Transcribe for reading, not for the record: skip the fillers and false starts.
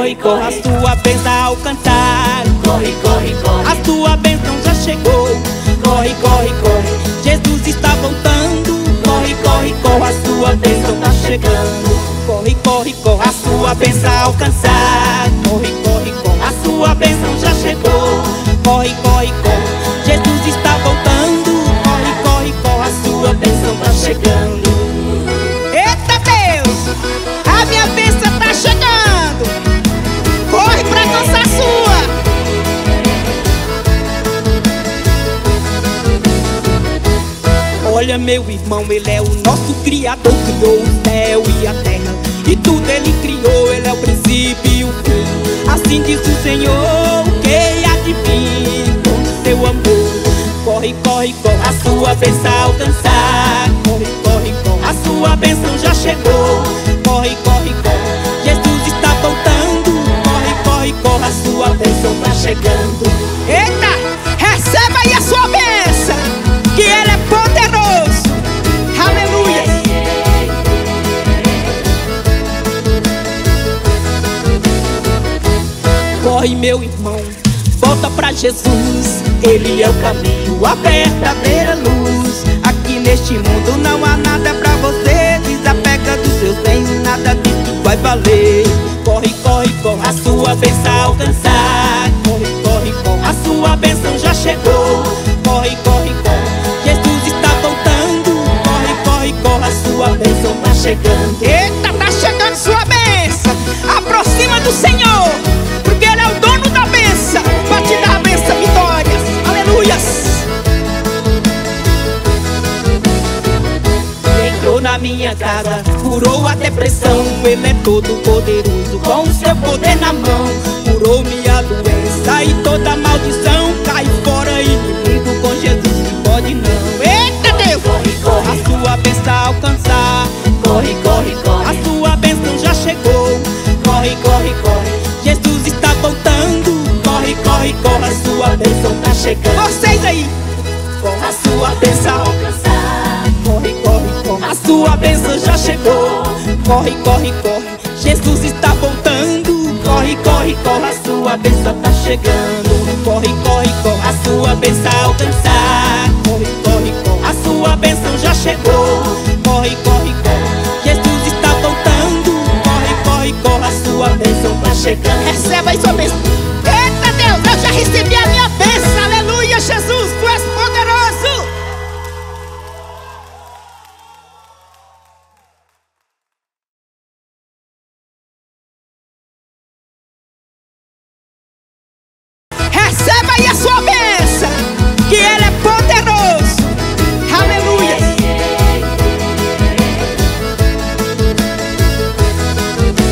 corre, corre. A sua bênção alcançar. Corre, corre, corre. A sua bênção já chegou. Corre, corre, corre. Jesus está voltando. Corre, corre, corre. A sua bênção tá chegando. Corre, corre, corre. A sua bênção alcançar. Corre, corre, corre. A sua bênção já chegou. Corre, corre, corre. Jesus está voltando. Corre, corre, corre. A sua bênção tá chegando. Olha meu irmão, ele é o nosso Criador. Criou o céu e a terra, e tudo ele criou. Ele é o princípio e o fim. Assim diz o Senhor, que há de vir com seu amor. Corre, corre, corre. A sua bênção alcançar. Corre, corre, corre. A sua bênção já chegou. Corre, corre, corre. Jesus está voltando. Corre, corre, corre. A sua bênção tá chegando. Eita, receba aí a sua bênção, que ela é poderosa. Corre meu irmão, volta pra Jesus. Ele é o caminho, a verdadeira luz. Aqui neste mundo não há nada pra você. Desapega dos seus bens, nada disso vai valer. Corre, corre, corre. A sua bênção alcançar. Corre, corre, corre. A sua bênção já chegou. Corre, corre, corre. Jesus está voltando. Corre, corre, corre. A sua bênção tá chegando. Eita, tá chegando sua bênção. Aproxima do Senhor. Na minha casa, curou a depressão. Ele é todo poderoso, com o seu poder na mão. Curou minha doença e toda maldição. Cai fora e inimigo, com Jesus que pode não. Eita Deus! Corre, corre, a sua bênção alcançar. Corre, corre, corre. A sua bênção já chegou. Corre, corre, corre. Jesus está voltando. Corre, corre, corre. A sua bênção tá chegando. Vocês aí! Corre, a sua bênção alcançar. Corre, corre, corre. A sua bênção já chegou. Corre, corre, corre. Jesus está voltando. Corre, corre, corre. A sua bênção tá chegando. Corre, corre, corre. A sua bênção alcançar. Corre, corre, corre. A sua bênção já chegou. Corre, corre, corre. Jesus está voltando. Corre, corre, corre. A sua bênção tá chegando. Receba aí sua bênção. Eita Deus, eu já recebi a minha bênção. Aleluia, Jesus, tu és poderoso. Receba aí a sua bênção.